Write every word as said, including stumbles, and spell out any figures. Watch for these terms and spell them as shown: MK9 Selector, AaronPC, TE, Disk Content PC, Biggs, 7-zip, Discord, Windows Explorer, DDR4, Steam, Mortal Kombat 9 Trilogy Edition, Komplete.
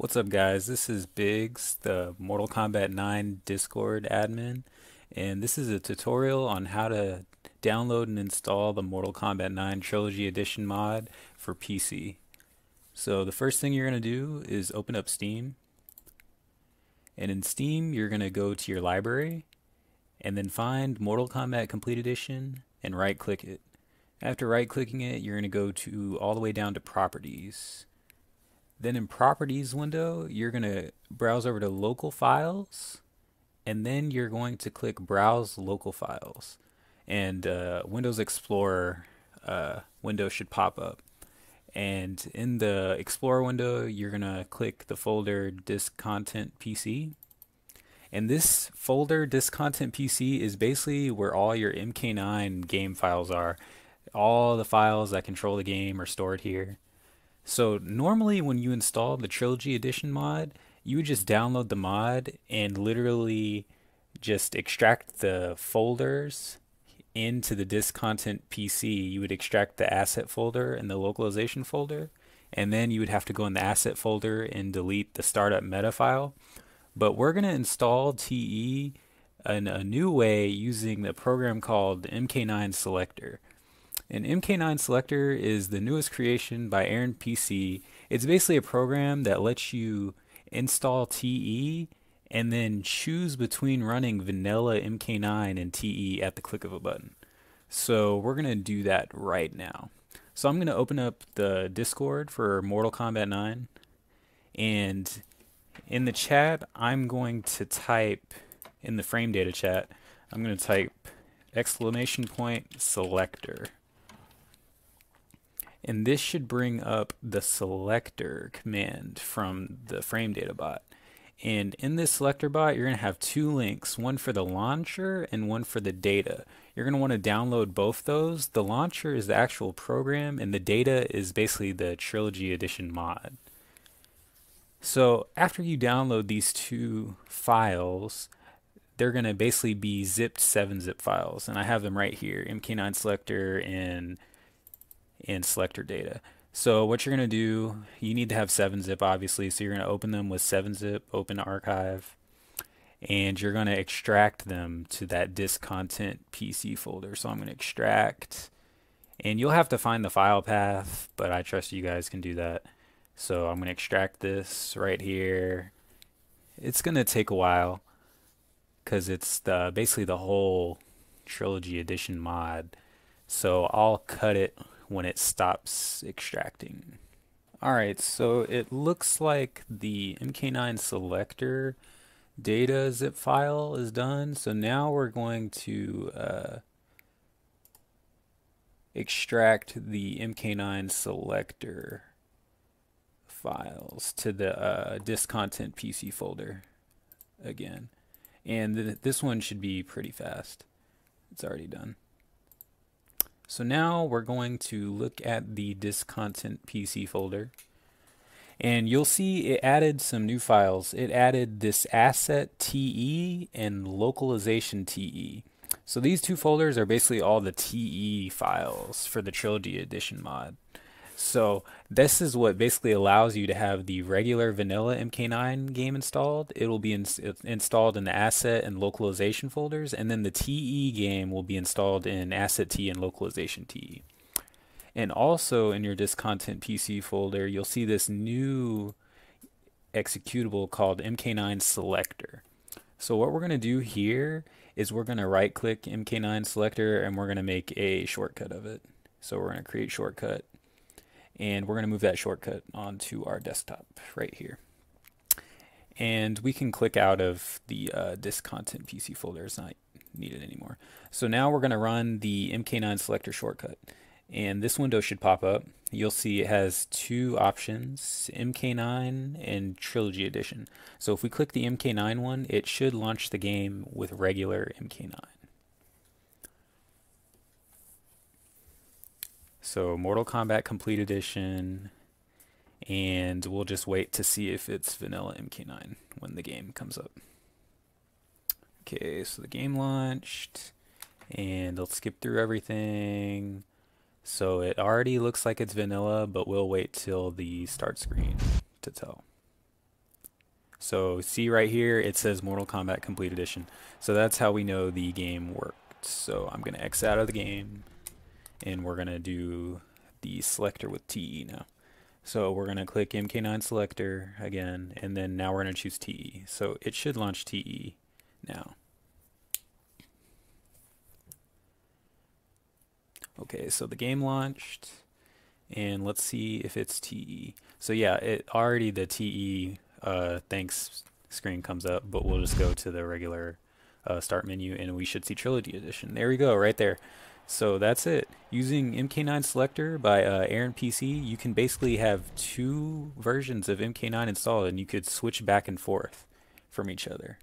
What's up, guys? This is Biggs, the Mortal Kombat nine Discord admin, and this is a tutorial on how to download and install the Mortal Kombat nine Trilogy Edition mod for P C. So the first thing you're going to do is open up Steam, and in Steam you're going to go to your library and then find Mortal Kombat Complete Edition and right click it. After right clicking it, you're going to go to all the way down to Properties. Then in Properties window, you're going to browse over to Local Files, and then you're going to click Browse Local Files, and uh, Windows Explorer uh, window should pop up. And in the Explorer window, you're going to click the folder Disk Content P C. And this folder Disk Content P C is basically where all your M K nine game files are. All the files that control the game are stored here. So normally when you install the Trilogy Edition mod, you would just download the mod and literally just extract the folders into the Disk Content P C. You would extract the asset folder and the localization folder, and then you would have to go in the asset folder and delete the startup meta file. But we're going to install T E in a new way using the program called M K nine Selector. And M K nine Selector is the newest creation by AaronPC. It's basically a program that lets you install T E and then choose between running vanilla M K nine and T E at the click of a button. So we're going to do that right now. So I'm going to open up the Discord for Mortal Kombat nine, and in the chat, I'm going to type, in the frame data chat, I'm going to type exclamation point selector. And this should bring up the selector command from the frame data bot. And in this selector bot, you're going to have two links, one for the launcher and one for the data. You're going to want to download both those. The launcher is the actual program, and the data is basically the Trilogy Edition mod. So after you download these two files, they're going to basically be zipped seven zip files, and I have them right here, M K nine selector and, and selector data. So what you're going to do, you need to have seven zip obviously, so you're going to open them with seven zip, open archive, and you're going to extract them to that disk content P C folder. So I'm going to extract, and you'll have to find the file path, but I trust you guys can do that. So I'm going to extract this right here. It's going to take a while because it's the, basically the whole Trilogy Edition mod. So I'll cut it when it stops extracting. Alright, so it looks like the M K nine selector data zip file is done. So now we're going to uh, extract the M K nine selector files to the uh, disk content P C folder again, and th this one should be pretty fast. It's already done. So now we're going to look at the disk content P C folder, and you'll see it added some new files. It added this asset T E and localization T E. So these two folders are basically all the T E files for the Trilogy Edition mod. So this is what basically allows you to have the regular vanilla M K nine game installed. It will be in, installed in the asset and localization folders, and then the T E game will be installed in asset T and localization T E. And also in your disk content P C folder, you'll see this new executable called M K nine Selector. So what we're going to do here is we're going to right click M K nine Selector, and we're going to make a shortcut of it. So we're going to create shortcut, and we're going to move that shortcut onto our desktop right here. And we can click out of the uh, disk content P C folder. It's not needed anymore. So now we're going to run the M K nine selector shortcut. And this window should pop up. You'll see it has two options, M K nine and Trilogy Edition. So if we click the M K nine one, it should launch the game with regular M K nine. So Mortal Kombat Complete Edition, and we'll just wait to see if it's vanilla M K nine when the game comes up. Okay, so the game launched, and it'll skip through everything. So it already looks like it's vanilla, but we'll wait till the start screen to tell. So see right here, it says Mortal Kombat Complete Edition. So that's how we know the game worked. So I'm going to X out of the game, and we're going to do the selector with T E now. So we're going to click M K nine Selector again, and then now we're going to choose T E. So it should launch T E now. Okay, so the game launched, and let's see if it's T E. So yeah, it already the T E uh, thanks screen comes up, but we'll just go to the regular uh, start menu, and we should see Trilogy Edition. There we go, right there. So that's it. Using M K nine Selector by uh, AaronPC, you can basically have two versions of M K nine installed, and you could switch back and forth from each other.